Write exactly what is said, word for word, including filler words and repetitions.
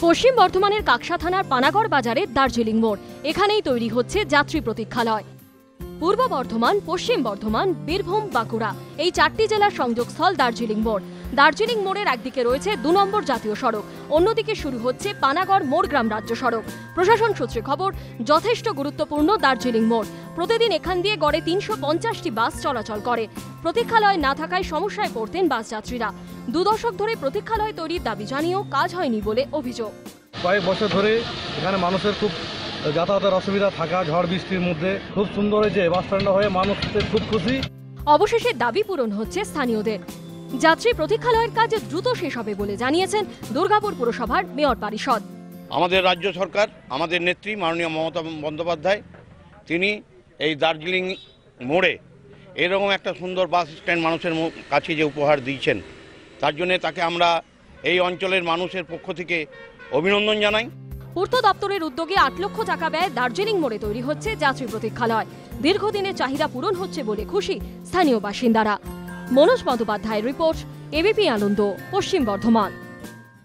पश्चिम बर्धमानेर काक्सा थानार पानागढ़ बाजारे दार्जिलिंग मोड़ एखानेई तैरी होच्छे यात्री प्रतीक्षालय। पूर्व बर्धमान, पश्चिम बर्धमान, बीरभूम, बाँकुड़ा এই চারটি জেলার সংযোগস্থল দার্জিলিং মোড়। দার্জিলিং মোড়ের একদিকে রয়েছে দুই নম্বর জাতীয় সড়ক, অন্যদিকে শুরু হচ্ছে পানাগড় মোরগ্রাম রাজ্য সড়ক। প্রশাসন সূত্রে খবর, যথেষ্ট গুরুত্বপূর্ণ দার্জিলিং মোড়। প্রতিদিন এখান দিয়ে গড়ে তিনশো পঞ্চাশটি বাস চলাচল করে। প্রতীক্ষালয় না থাকায় সমস্যায় পড়তেন বাস যাত্রীরা। দু দশক ধরে প্রতীক্ষালয় তৈরির দাবি জানিয়েও কাজ হয়নি বলে অভিযোগ। কয়েক বছর ধরে এখানে মানুষের খুব যাতায়াতের অসুবিধা থাকা, ঝড় বৃষ্টির মধ্যে খুব সুন্দর হয়েছে বাস স্ট্যান্ড হয়ে, মানুষের খুব খুশি। অবশেষে দাবি পূরণ হচ্ছে স্থানীয়দের। যাত্রী প্রতীক্ষালয়ের কাজ দ্রুত শেষ হবে বলে জানিয়েছেন দুর্গাপুর পুরসভার মেয়র পরিষদ। আমাদের রাজ্য সরকার, আমাদের নেত্রী মাননীয় মমতা বন্দ্যোপাধ্যায়, তিনি এই দার্জিলিং মোড়ে এরকম একটা সুন্দর বাস স্ট্যান্ড মানুষের কাছে যে উপহার দিয়েছেন, তার জন্য তাকে আমরা এই অঞ্চলের মানুষের পক্ষ থেকে অভিনন্দন জানাই। পূর্ত দপ্তরের উদ্যোগে আট লক্ষ টাকা ব্যয়ে দার্জিলিং মোড়ে তৈরি হচ্ছে যাত্রী প্রতীক্ষালয়। দীর্ঘদিনের চাহিদা পূরণ হচ্ছে বলে খুশি স্থানীয় বাসিন্দারা। মনোজ বন্দ্যোপাধ্যায়ের রিপোর্ট, এবিপি আনন্দ, পশ্চিম বর্ধমান।